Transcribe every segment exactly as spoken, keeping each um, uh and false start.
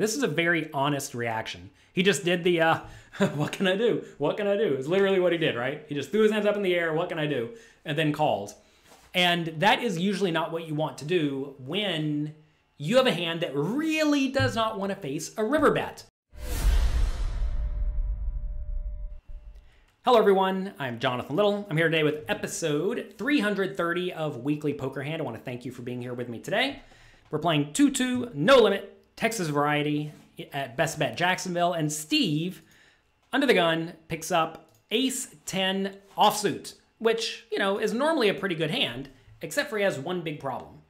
This is a very honest reaction. He just did the, uh, what can I do? What can I do? It's literally what he did, right? He just threw his hands up in the air, what can I do? And then called. And that is usually not what you want to do when you have a hand that really does not want to face a river bet. Hello everyone, I'm Jonathan Little. I'm here today with episode three hundred thirty of Weekly Poker Hand. I want to thank you for being here with me today. We're playing two two, no limit, Texas variety at Best Bet Jacksonville, and Steve, under the gun, picks up ace ten offsuit, which, you know, is normally a pretty good hand, except for he has one big problem.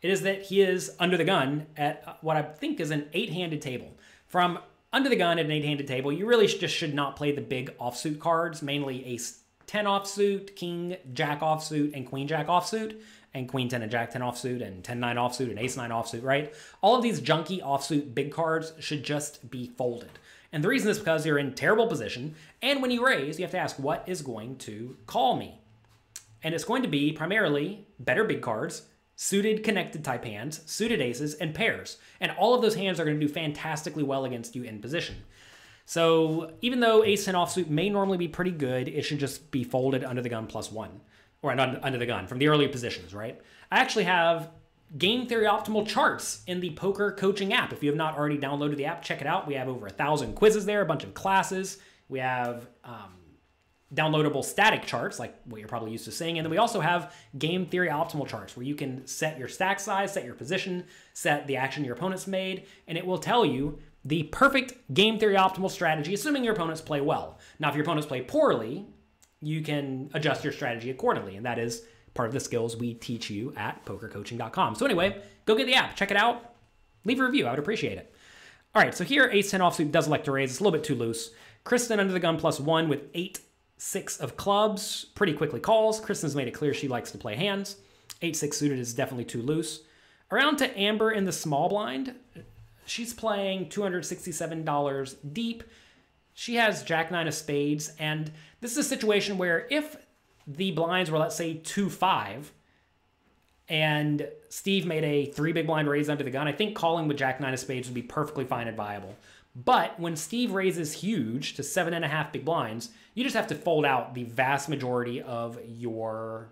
It is that he is under the gun at what I think is an eight-handed table. From under the gun at an eight-handed table, you really just should not play the big offsuit cards, mainly ace ten offsuit, king, jack offsuit, and queen jack offsuit, and queen ten and jack ten offsuit, and ten nine offsuit, and ace nine offsuit, right? All of these junky offsuit big cards should just be folded. And the reason is because you're in terrible position, and when you raise, you have to ask, what is going to call me? And it's going to be primarily better big cards, suited connected type hands, suited aces, and pairs. And all of those hands are going to do fantastically well against you in position. So even though ace ten offsuit may normally be pretty good, it should just be folded under the gun plus one. Or not under the gun, from the earlier positions, right? I actually have game theory optimal charts in the Poker Coaching app. If you have not already downloaded the app, check it out. We have over a thousand quizzes there, a bunch of classes. We have um, downloadable static charts, like what you're probably used to seeing. And then we also have game theory optimal charts where you can set your stack size, set your position, set the action your opponent's made, and it will tell you the perfect game theory optimal strategy, assuming your opponents play well. Now, if your opponents play poorly, you can adjust your strategy accordingly, and that is part of the skills we teach you at poker coaching dot com. So anyway, go get the app, check it out, leave a review, I would appreciate it. All right, so here ace ten offsuit does elect to raise, it's a little bit too loose. Kristen under the gun plus one with eight, six of clubs, pretty quickly calls. Kristen's made it clear she likes to play hands. Eight, six suited is definitely too loose. Around to Amber in the small blind, she's playing two hundred sixty-seven dollars deep. She has jack nine of spades, and this is a situation where if the blinds were, let's say, two five, and Steve made a three big blind raise under the gun, I think calling with jack nine of spades would be perfectly fine and viable. But when Steve raises huge to seven and a half big blinds, you just have to fold out the vast majority of your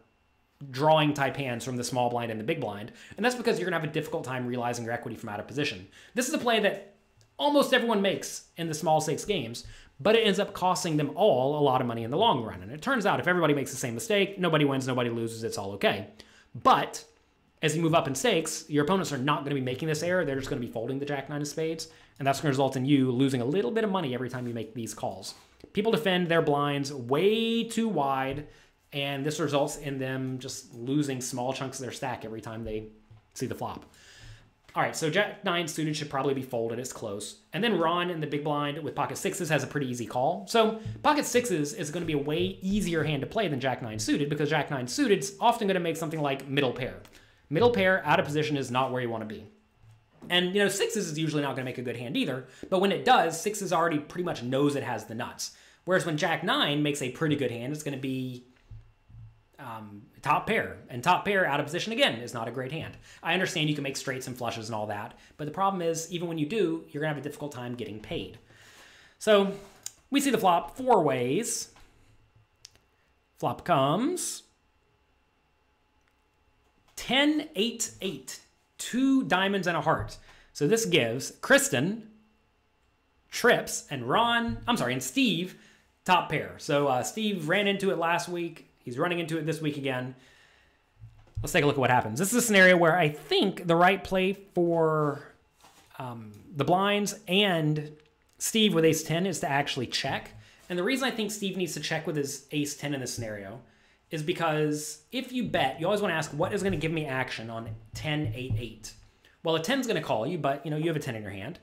drawing type hands from the small blind and the big blind, and that's because you're gonna have a difficult time realizing your equity from out of position. This is a play that almost everyone makes in the small stakes games, but it ends up costing them all a lot of money in the long run. And it turns out if everybody makes the same mistake, nobody wins, nobody loses, it's all okay. But as you move up in stakes, your opponents are not gonna be making this error, they're just gonna be folding the jack nine of spades, and that's gonna result in you losing a little bit of money every time you make these calls. People defend their blinds way too wide, and this results in them just losing small chunks of their stack every time they see the flop. All right, so jack nine suited should probably be folded, it's close. And then Ron in the big blind with pocket sixes has a pretty easy call. So pocket sixes is gonna be a way easier hand to play than jack nine suited, because jack nine suited's often gonna make something like middle pair. Middle pair out of position is not where you wanna be. And you know, sixes is usually not gonna make a good hand either, but when it does, sixes already pretty much knows it has the nuts. Whereas when jack nine makes a pretty good hand, it's gonna be Um, top pair, and top pair out of position again is not a great hand. I understand you can make straights and flushes and all that, but the problem is even when you do, you're gonna have a difficult time getting paid. So we see the flop four ways. Flop comes ten eight eight, two diamonds and a heart. So this gives Kristen, Trips, and Ron, I'm sorry, and Steve top pair. So uh, Steve ran into it last week. He's running into it this week again. Let's take a look at what happens. This is a scenario where I think the right play for um, the blinds and Steve with ace ten is to actually check. And the reason I think Steve needs to check with his ace ten in this scenario is because if you bet, you always want to ask, what is going to give me action on ten eight eight? Well, a ten's going to call you, but you know you have a ten in your hand.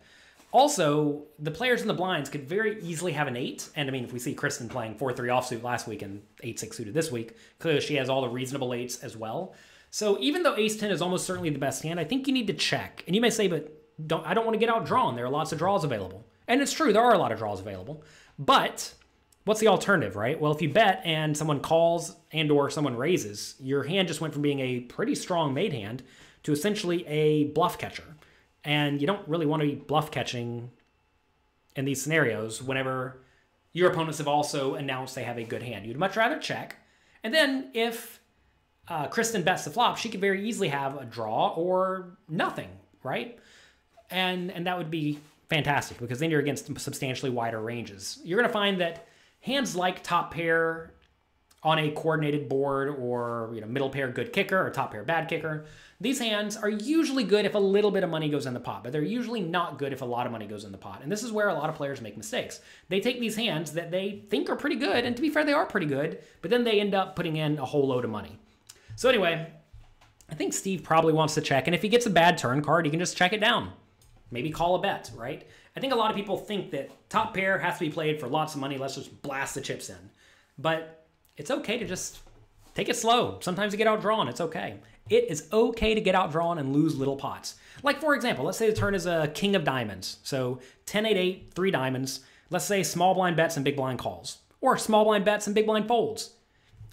Also, the players in the blinds could very easily have an eight. And I mean, if we see Kristen playing four three offsuit last week and eight six suited this week, clearly she has all the reasonable eights as well. So even though ace ten is almost certainly the best hand, I think you need to check. And you may say, but don't, I don't want to get outdrawn. There are lots of draws available. And it's true, there are a lot of draws available. But what's the alternative, right? Well, if you bet and someone calls and or someone raises, your hand just went from being a pretty strong made hand to essentially a bluff catcher. And you don't really want to be bluff catching in these scenarios whenever your opponents have also announced they have a good hand. You'd much rather check. And then if uh, Kristen bets the flop, she could very easily have a draw or nothing, right? And, and that would be fantastic because then you're against substantially wider ranges. You're going to find that hands like top pair on a coordinated board, or you know, middle pair good kicker, or top pair bad kicker. These hands are usually good if a little bit of money goes in the pot, but they're usually not good if a lot of money goes in the pot. And this is where a lot of players make mistakes. They take these hands that they think are pretty good, and to be fair, they are pretty good, but then they end up putting in a whole load of money. So anyway, I think Steve probably wants to check, and if he gets a bad turn card, he can just check it down. Maybe call a bet, right? I think a lot of people think that top pair has to be played for lots of money, let's just blast the chips in. But it's okay to just take it slow. Sometimes you get outdrawn. It's okay. It is okay to get outdrawn and lose little pots. Like, for example, let's say the turn is a king of diamonds. So ten, eight, eight, three diamonds. Let's say small blind bets and big blind calls. Or small blind bets and big blind folds.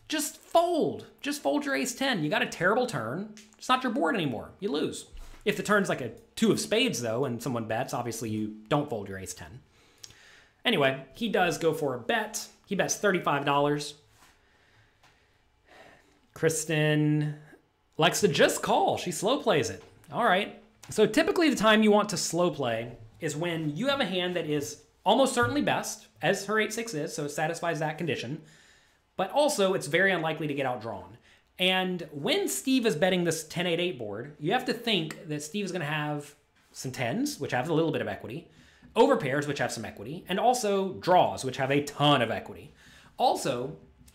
Just fold. Just fold your ace ten. You got a terrible turn. It's not your board anymore. You lose. If the turn's like a two of spades, though, and someone bets, obviously you don't fold your ace ten. Anyway, he does go for a bet. He bets thirty-five dollars. Kristen likes to just call. She slow plays it. All right. So typically the time you want to slow play is when you have a hand that is almost certainly best, as her eight six is, so it satisfies that condition. But also, it's very unlikely to get outdrawn. And when Steve is betting this ten eight eight board, you have to think that Steve is going to have some tens, which have a little bit of equity, over pairs, which have some equity, and also draws, which have a ton of equity. Also,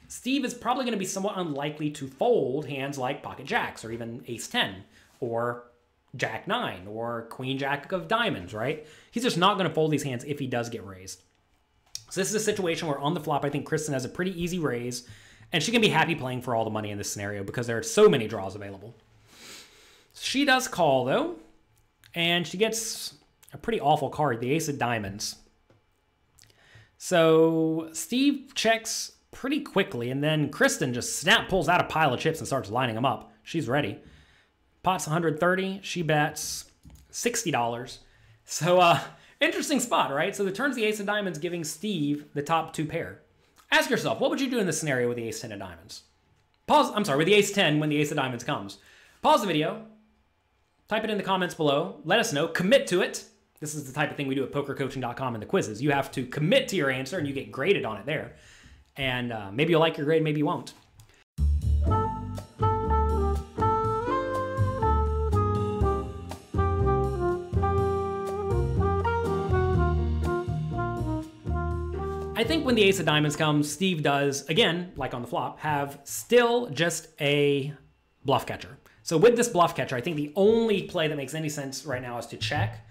Steve is probably going to be somewhat unlikely to fold hands like pocket jacks or even ace ten or jack nine or queen jack of diamonds, right? He's just not going to fold these hands if he does get raised. So this is a situation where on the flop, I think Kristen has a pretty easy raise, and she can be happy playing for all the money in this scenario because there are so many draws available. She does call, though, and she gets a pretty awful card, the ace of diamonds. So Steve checks pretty quickly, and then Kristen just snap pulls out a pile of chips and starts lining them up. She's ready. Pot's one hundred thirty. She bets sixty dollars. So uh interesting spot, right? So the turn's the ace of diamonds, giving Steve the top two pair. Ask yourself, what would you do in this scenario with the ace ten of diamonds? Pause. I'm sorry, with the ace ten when the ace of diamonds comes. Pause the video. Type it in the comments below. Let us know. Commit to it. This is the type of thing we do at poker coaching dot com in the quizzes. You have to commit to your answer, and you get graded on it there. And uh, maybe you'll like your grade, maybe you won't. I think when the ace of diamonds comes, Steve does, again, like on the flop, have still just a bluff catcher. So with this bluff catcher, I think the only play that makes any sense right now is to check.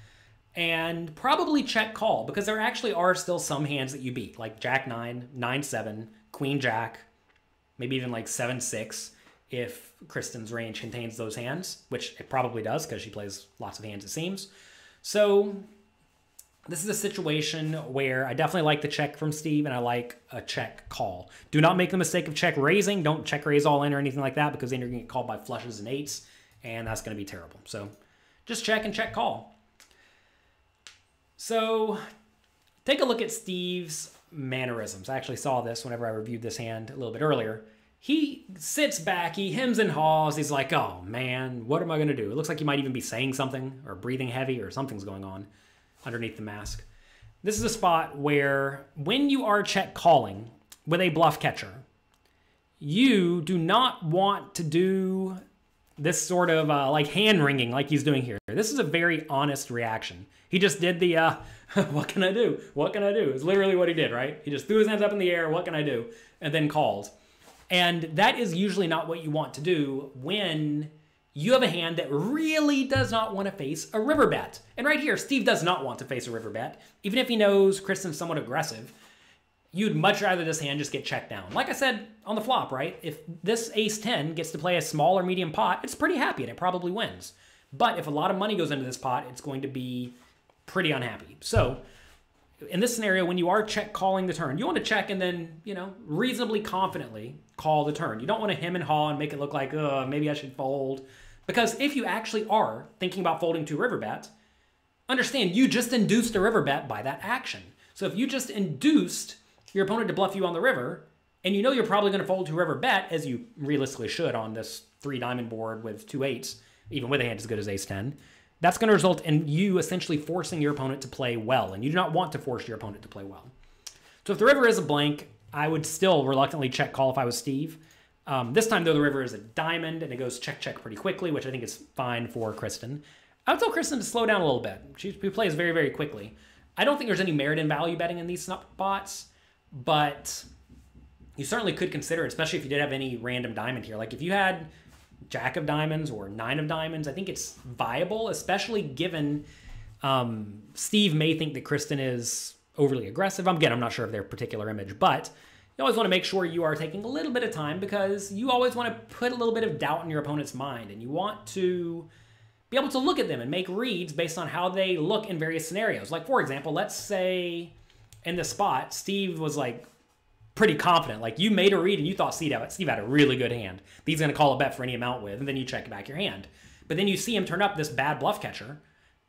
And probably check call, because there actually are still some hands that you beat, like jack nine, nine seven, queen jack, maybe even like seven six if Kristen's range contains those hands, which it probably does because she plays lots of hands, it seems. So this is a situation where I definitely like the check from Steve, and I like a check call. Do not make the mistake of check raising. Don't check raise all in or anything like that, because then you're going to get called by flushes and eights, and that's going to be terrible. So just check and check call. So take a look at Steve's mannerisms. I actually saw this whenever I reviewed this hand a little bit earlier. He sits back, he hems and haws. He's like, oh man, what am I going to do? It looks like he might even be saying something or breathing heavy or something's going on underneath the mask. This is a spot where when you are check calling with a bluff catcher, you do not want to do this sort of uh, like hand wringing like he's doing here. This is a very honest reaction. He just did the, uh, what can I do? What can I do? It's literally what he did, right? He just threw his hands up in the air, what can I do? And then called. And that is usually not what you want to do when you have a hand that really does not want to face a river bet. And right here, Steve does not want to face a river bet. Even if he knows Kristen's somewhat aggressive, you'd much rather this hand just get checked down. Like I said on the flop, right? If this ace ten gets to play a small or medium pot, it's pretty happy and it probably wins. But if a lot of money goes into this pot, it's going to be pretty unhappy. So in this scenario, when you are check calling the turn, you want to check and then, you know, reasonably confidently call the turn. You don't want to hem and haw and make it look like, oh, maybe I should fold. Because if you actually are thinking about folding two river bets, Understand, you just induced a river bet by that action. So if you just induced your opponent to bluff you on the river, and you know you're probably going to fold to river bet, as you realistically should on this three diamond board with two eights, even with a hand as good as ace ten, that's going to result in you essentially forcing your opponent to play well, and you do not want to force your opponent to play well. So if the river is a blank, I would still reluctantly check call if I was Steve. Um, this time, though, the river is a diamond, and it goes check, check pretty quickly, which I think is fine for Kristen. I would tell Kristen to slow down a little bit. She plays very, very quickly. I don't think there's any merit in value betting in these spots, but you certainly could consider it, especially if you did have any random diamond here. Like if you had jack of diamonds or nine of diamonds, I think it's viable, especially given um, Steve may think that Kristen is overly aggressive. Again, I'm not sure of their particular image, but you always want to make sure you are taking a little bit of time because you always want to put a little bit of doubt in your opponent's mind, and you want to be able to look at them and make reads based on how they look in various scenarios. Like, for example, let's say in this spot, Steve was like, pretty confident. Like you made a read and you thought Steve had a really good hand. He's going to call a bet for any amount with, and then you check back your hand. But then you see him turn up this bad bluff catcher,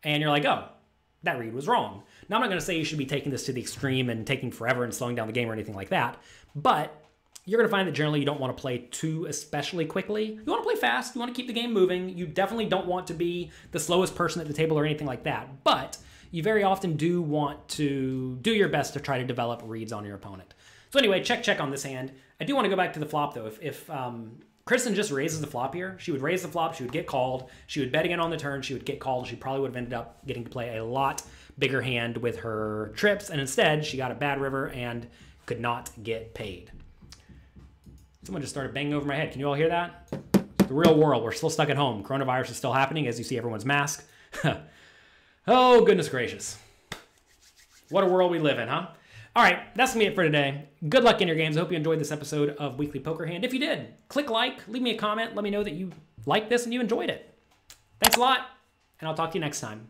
and you're like, oh, that read was wrong. Now, I'm not going to say you should be taking this to the extreme and taking forever and slowing down the game or anything like that, but you're going to find that generally you don't want to play too especially quickly. You want to play fast. You want to keep the game moving. You definitely don't want to be the slowest person at the table or anything like that, but you very often do want to do your best to try to develop reads on your opponent. So anyway, check, check on this hand. I do want to go back to the flop, though. If, if um, Kristen just raises the flop here, she would raise the flop, she would get called, she would bet again on the turn, she would get called, and she probably would have ended up getting to play a lot bigger hand with her trips, and instead, she got a bad river and could not get paid. Someone just started banging over my head. Can you all hear that? It's the real world. We're still stuck at home. Coronavirus is still happening, as you see everyone's mask. Oh, goodness gracious. What a world we live in, huh? All right, that's going to be it for today. Good luck in your games. I hope you enjoyed this episode of Weekly Poker Hand. If you did, click like, leave me a comment, let me know that you liked this and you enjoyed it. Thanks a lot, and I'll talk to you next time.